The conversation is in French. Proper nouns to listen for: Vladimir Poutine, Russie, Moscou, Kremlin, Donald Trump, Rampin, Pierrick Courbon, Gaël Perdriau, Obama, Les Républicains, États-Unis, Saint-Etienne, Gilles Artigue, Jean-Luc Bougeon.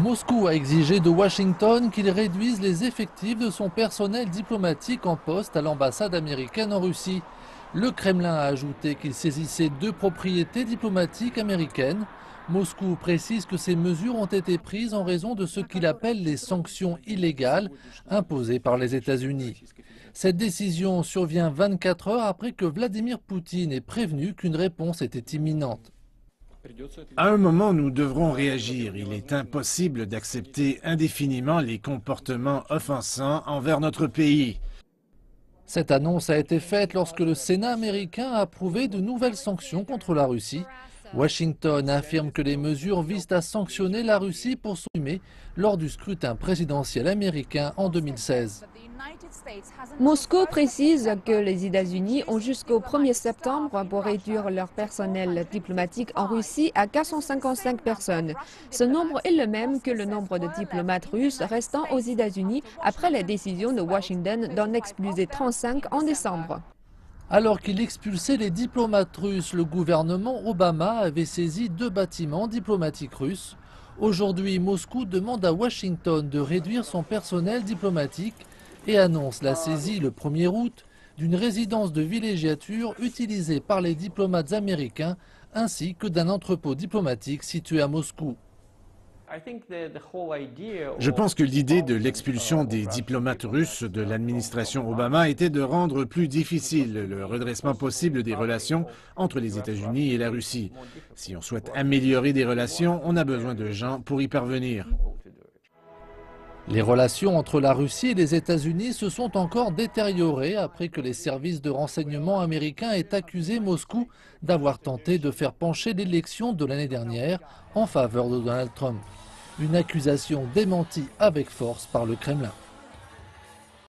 Moscou a exigé de Washington qu'il réduise les effectifs de son personnel diplomatique en poste à l'ambassade américaine en Russie. Le Kremlin a ajouté qu'il saisissait 2 propriétés diplomatiques américaines. Moscou précise que ces mesures ont été prises en raison de ce qu'il appelle les sanctions illégales imposées par les États-Unis. Cette décision survient 24 heures après que Vladimir Poutine ait prévenu qu'une réponse était imminente. À un moment, nous devrons réagir. Il est impossible d'accepter indéfiniment les comportements offensants envers notre pays. Cette annonce a été faite lorsque le Sénat américain a approuvé de nouvelles sanctions contre la Russie. Washington affirme que les mesures visent à sanctionner la Russie pour son crime lors du scrutin présidentiel américain en 2016. Moscou précise que les États-Unis ont jusqu'au 1er septembre pour réduire leur personnel diplomatique en Russie à 455 personnes. Ce nombre est le même que le nombre de diplomates russes restant aux États-Unis après la décision de Washington d'en expulser 35 en décembre. Alors qu'il expulsait les diplomates russes, le gouvernement Obama avait saisi 2 bâtiments diplomatiques russes. Aujourd'hui, Moscou demande à Washington de réduire son personnel diplomatique et annonce la saisie le 1er août d'une résidence de villégiature utilisée par les diplomates américains ainsi que d'un entrepôt diplomatique situé à Moscou. Je pense que l'idée de l'expulsion des diplomates russes de l'administration Obama était de rendre plus difficile le redressement possible des relations entre les États-Unis et la Russie. Si on souhaite améliorer des relations, on a besoin de gens pour y parvenir. Les relations entre la Russie et les États-Unis se sont encore détériorées après que les services de renseignement américains aient accusé Moscou d'avoir tenté de faire pencher l'élection de l'année dernière en faveur de Donald Trump. Une accusation démentie avec force par le Kremlin.